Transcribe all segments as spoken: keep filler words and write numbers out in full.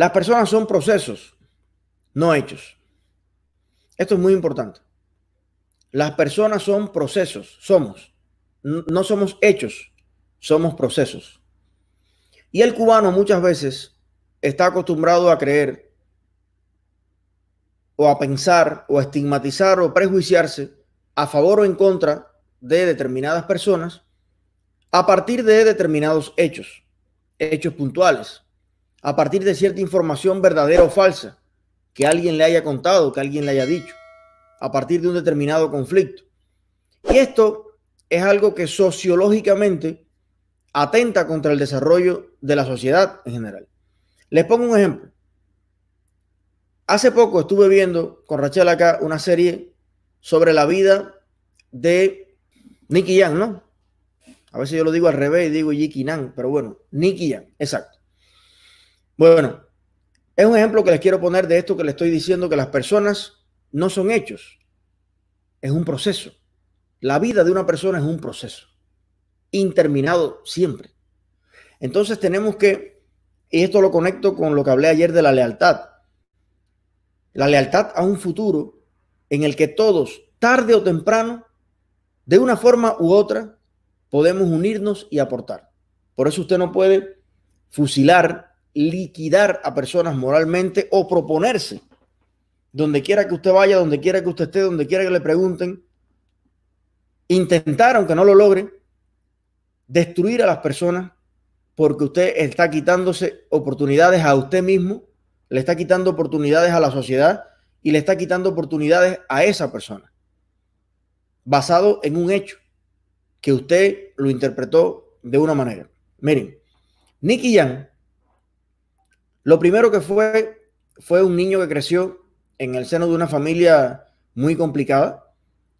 Las personas son procesos, no hechos. Esto es muy importante. Las personas son procesos, somos. No somos hechos, somos procesos. Y el cubano muchas veces está acostumbrado a creer o a pensar o a estigmatizar o prejuiciarse a favor o en contra de determinadas personas a partir de determinados hechos, hechos puntuales, a partir de cierta información verdadera o falsa que alguien le haya contado, que alguien le haya dicho, a partir de un determinado conflicto. Y esto es algo que sociológicamente atenta contra el desarrollo de la sociedad en general. Les pongo un ejemplo. Hace poco estuve viendo con Rachel acá una serie sobre la vida de Nicky Jam, ¿no? A veces yo lo digo al revés y digo Nicky Jam, pero bueno, Nicky Jam, exacto. Bueno, es un ejemplo que les quiero poner de esto que les estoy diciendo, que las personas no son hechos, es un proceso. La vida de una persona es un proceso interminado siempre. Entonces tenemos que, y esto lo conecto con lo que hablé ayer de la lealtad, la lealtad a un futuro en el que todos, tarde o temprano, de una forma u otra, podemos unirnos y aportar. Por eso usted no puede fusilar, liquidar a personas moralmente o proponerse, donde quiera que usted vaya, donde quiera que usted esté, donde quiera que le pregunten, intentar, aunque no lo logre, destruir a las personas porque usted está quitándose oportunidades a usted mismo, le está quitando oportunidades a la sociedad y le está quitando oportunidades a esa persona. Basado en un hecho que usted lo interpretó de una manera. Miren, Nicky Jam, lo primero que fue, fue un niño que creció en el seno de una familia muy complicada,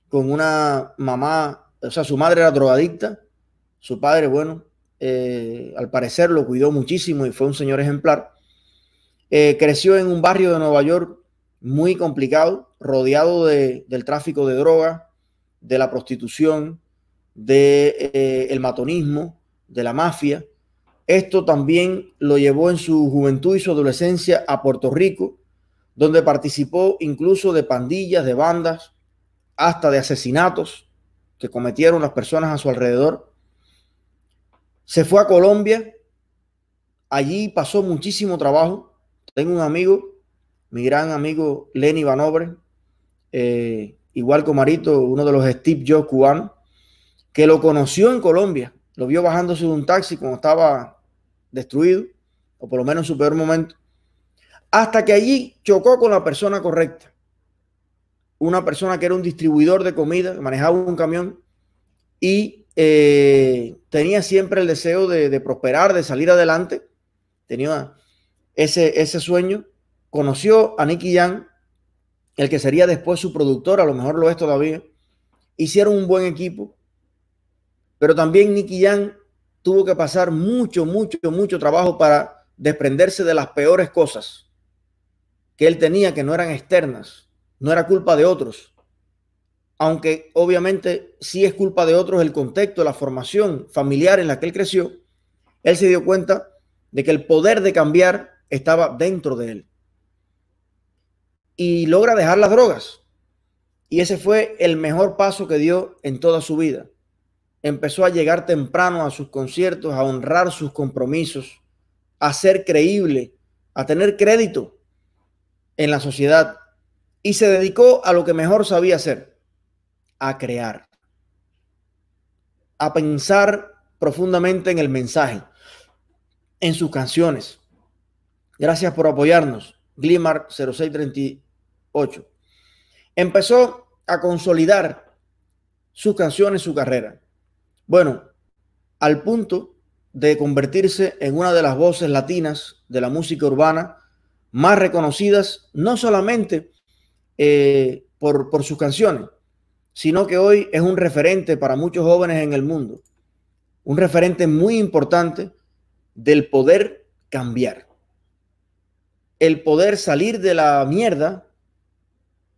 con una mamá, o sea, su madre era drogadicta, su padre, bueno, eh, al parecer lo cuidó muchísimo y fue un señor ejemplar. Eh, creció en un barrio de Nueva York muy complicado, rodeado de, del tráfico de drogas, de la prostitución, del eh, el matonismo, de la mafia. Esto también lo llevó en su juventud y su adolescencia a Puerto Rico, donde participó incluso de pandillas, de bandas, hasta de asesinatos que cometieron las personas a su alrededor. Se fue a Colombia. Allí pasó muchísimo trabajo. Tengo un amigo, mi gran amigo Lenny Vanobre, eh, igual que Marito, uno de los Steve Jobs cubanos, que lo conoció en Colombia. Lo vio bajándose de un taxi cuando estaba destruido, o por lo menos en su peor momento, hasta que allí chocó con la persona correcta. Una persona que era un distribuidor de comida, que manejaba un camión y eh, tenía siempre el deseo de, de prosperar, de salir adelante. Tenía ese, ese sueño. Conoció a Nicky Jam, el que sería después su productor, a lo mejor lo es todavía. Hicieron un buen equipo. Pero también Nicky Jam tuvo que pasar mucho, mucho, mucho trabajo para desprenderse de las peores cosas que él tenía, que no eran externas. No era culpa de otros, aunque obviamente sí es culpa de otros el contexto, la formación familiar en la que él creció. Él se dio cuenta de que el poder de cambiar estaba dentro de él y logra dejar las drogas. Y ese fue el mejor paso que dio en toda su vida. Empezó a llegar temprano a sus conciertos, a honrar sus compromisos, a ser creíble, a tener crédito en la sociedad. Y se dedicó a lo que mejor sabía hacer, a crear, a pensar profundamente en el mensaje, en sus canciones. Gracias por apoyarnos, Glimark cero seis tres ocho. Empezó a consolidar sus canciones, su carrera. Bueno, al punto de convertirse en una de las voces latinas de la música urbana más reconocidas, no solamente Eh, por, por sus canciones, sino que hoy es un referente para muchos jóvenes en el mundo, un referente muy importante del poder cambiar, el poder salir de la mierda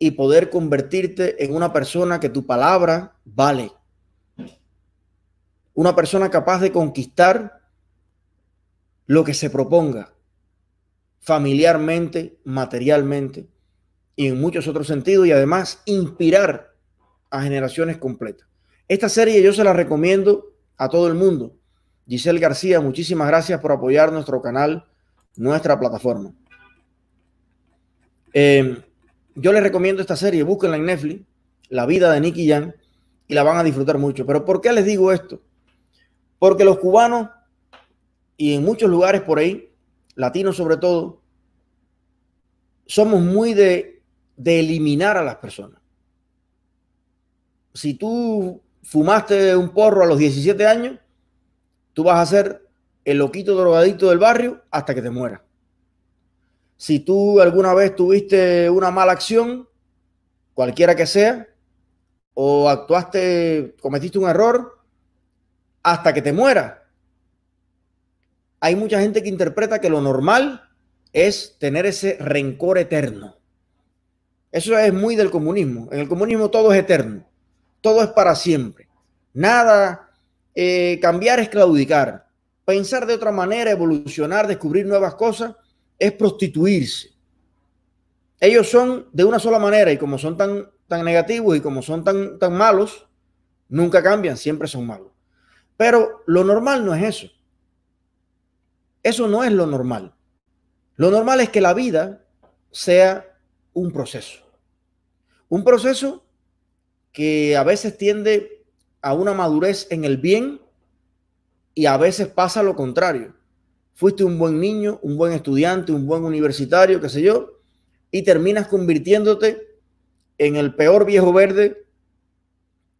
y poder convertirte en una persona que tu palabra vale, una persona capaz de conquistar lo que se proponga, familiarmente, materialmente y en muchos otros sentidos, y además inspirar a generaciones completas. Esta serie yo se la recomiendo a todo el mundo. Giselle García, muchísimas gracias por apoyar nuestro canal, nuestra plataforma. Eh, yo les recomiendo esta serie, búsquenla en Netflix, La vida de Nicky Jam, y la van a disfrutar mucho. Pero ¿por qué les digo esto? Porque los cubanos y en muchos lugares por ahí, latinos sobre todo, somos muy de, de eliminar a las personas. Si tú fumaste un porro a los diecisiete años, tú vas a ser el loquito drogadicto del barrio hasta que te mueras. Si tú alguna vez tuviste una mala acción, cualquiera que sea, o actuaste, cometiste un error, hasta que te mueras. Hay mucha gente que interpreta que lo normal es tener ese rencor eterno. Eso es muy del comunismo. En el comunismo todo es eterno. Todo es para siempre. Nada, eh, cambiar es claudicar. Pensar de otra manera, evolucionar, descubrir nuevas cosas, es prostituirse. Ellos son de una sola manera, y como son tan, tan negativos y como son tan, tan malos, nunca cambian, siempre son malos. Pero lo normal no es eso. Eso no es lo normal. Lo normal es que la vida sea un proceso. Un proceso que a veces tiende a una madurez en el bien y a veces pasa lo contrario. Fuiste un buen niño, un buen estudiante, un buen universitario, qué sé yo, y terminas convirtiéndote en el peor viejo verde,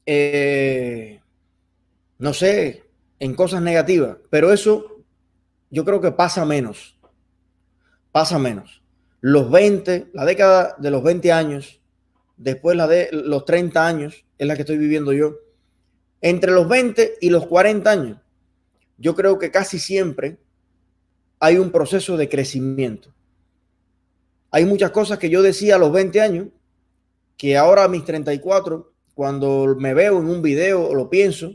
eh, no sé, en cosas negativas. Pero eso yo creo que pasa menos. Pasa menos. Los veinte, la década de los veinte años, después la de los treinta años, es la que estoy viviendo yo. Entre los veinte y los cuarenta años, yo creo que casi siempre hay un proceso de crecimiento. Hay muchas cosas que yo decía a los veinte años, que ahora a mis treinta y cuatro, cuando me veo en un video o lo pienso,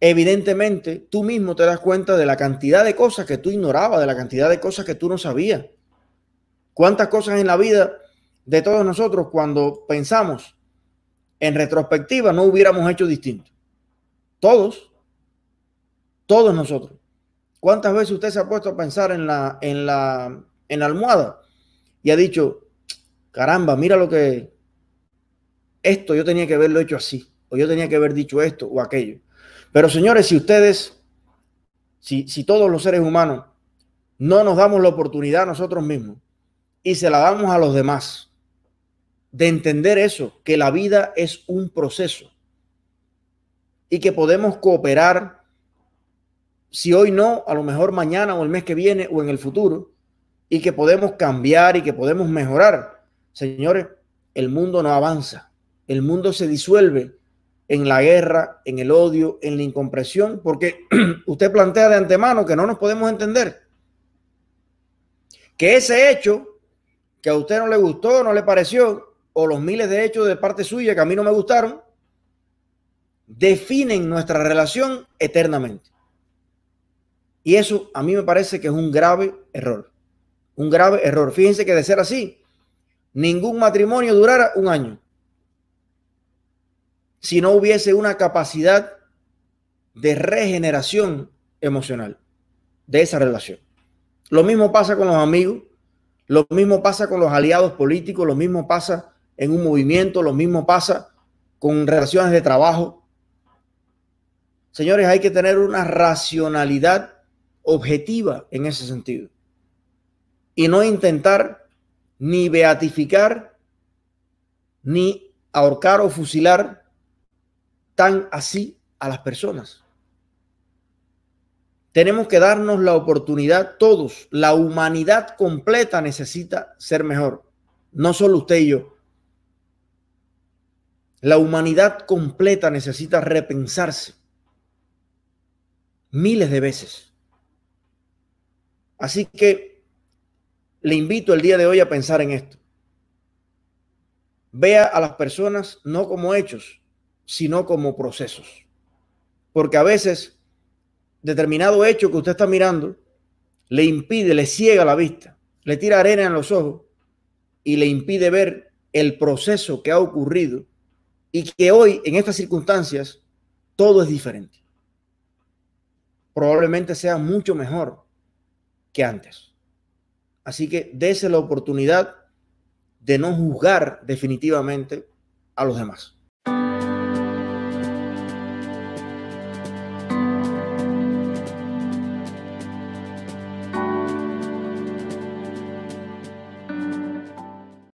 evidentemente tú mismo te das cuenta de la cantidad de cosas que tú ignorabas, de la cantidad de cosas que tú no sabías. ¿Cuántas cosas en la vida de todos nosotros, cuando pensamos en retrospectiva, no hubiéramos hecho distinto? Todos, todos nosotros. ¿Cuántas veces usted se ha puesto a pensar en la, en la, en la almohada y ha dicho, caramba, mira lo que esto yo tenía que haberlo hecho así, o yo tenía que haber dicho esto o aquello? Pero señores, si ustedes, si, si todos los seres humanos no nos damos la oportunidad a nosotros mismos y se la damos a los demás, de entender eso, que la vida es un proceso y que podemos cooperar, si hoy no, a lo mejor mañana o el mes que viene o en el futuro, y que podemos cambiar y que podemos mejorar. Señores, el mundo no avanza, el mundo se disuelve en la guerra, en el odio, en la incomprensión, porque usted plantea de antemano que no nos podemos entender, que ese hecho que a usted no le gustó, no le pareció, o los miles de hechos de parte suya que a mí no me gustaron, definen nuestra relación eternamente. Y eso a mí me parece que es un grave error, un grave error. Fíjense que de ser así, ningún matrimonio durara un año, si no hubiese una capacidad de regeneración emocional de esa relación. Lo mismo pasa con los amigos, lo mismo pasa con los aliados políticos, lo mismo pasa en un movimiento, lo mismo pasa con relaciones de trabajo. Señores, hay que tener una racionalidad objetiva en ese sentido y no intentar ni beatificar, ni ahorcar o fusilar tan así a las personas. Tenemos que darnos la oportunidad todos. La humanidad completa necesita ser mejor. No solo usted y yo. La humanidad completa necesita repensarse miles de veces. Así que le invito el día de hoy a pensar en esto. Vea a las personas no como hechos, sino como procesos, porque a veces determinado hecho que usted está mirando le impide, le ciega la vista, le tira arena en los ojos y le impide ver el proceso que ha ocurrido y que hoy en estas circunstancias todo es diferente. Probablemente sea mucho mejor que antes. Así que dése la oportunidad de no juzgar definitivamente a los demás.